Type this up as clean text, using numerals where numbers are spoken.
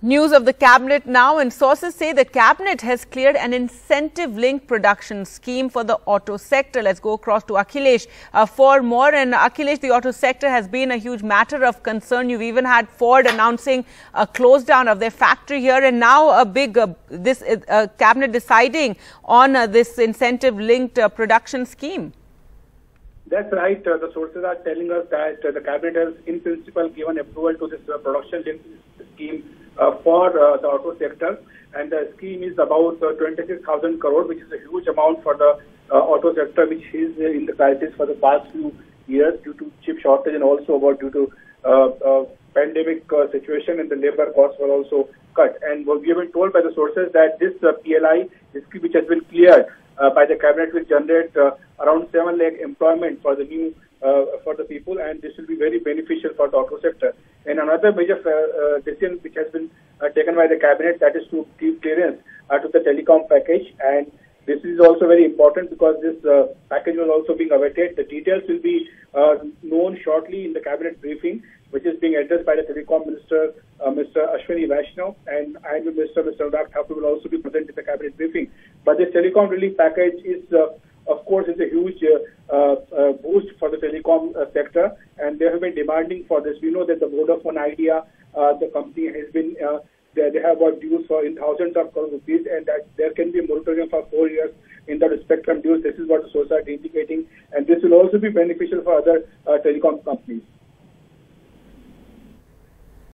News of the cabinet now, and sources say the cabinet has cleared an incentive-linked production scheme for the auto sector. Let's go across to Akhilesh for more. And Akhilesh, the auto sector has been a huge matter of concern. You've even had Ford announcing a close down of their factory here, and now a big cabinet deciding on this incentive-linked production scheme. That's right. The sources are telling us that the cabinet has, in principle, given approval to this production-linked scheme for the auto sector, and the scheme is about 26,000 crore, which is a huge amount for the auto sector, which is in the crisis for the past few years due to chip shortage and also about due to pandemic situation, and the labor costs were also cut. And we have been told by the sources that this PLI scheme, which has been cleared by the cabinet, will generate around 7 lakh employment for the new for the people, and this will be very beneficial for the auto sector. And another major decision which has been taken by the cabinet, that is to give clearance to the telecom package, and this is also very important because this package will also being awaited. The details will be known shortly in the cabinet briefing, which is being addressed by the telecom minister, Mr. Ashwini Vaishnav, and the minister, Mr. Vardak Thapu, will also be present in the cabinet briefing. But this telecom relief package is of course, it's a huge boost for the telecom sector, and they have been demanding for this. We know that the Vodafone idea, the company has been, they have got dues for in thousands of crores rupees, and that there can be a moratorium for 4 years in the spectrum dues. This is what the sources are indicating, and this will also be beneficial for other telecom companies.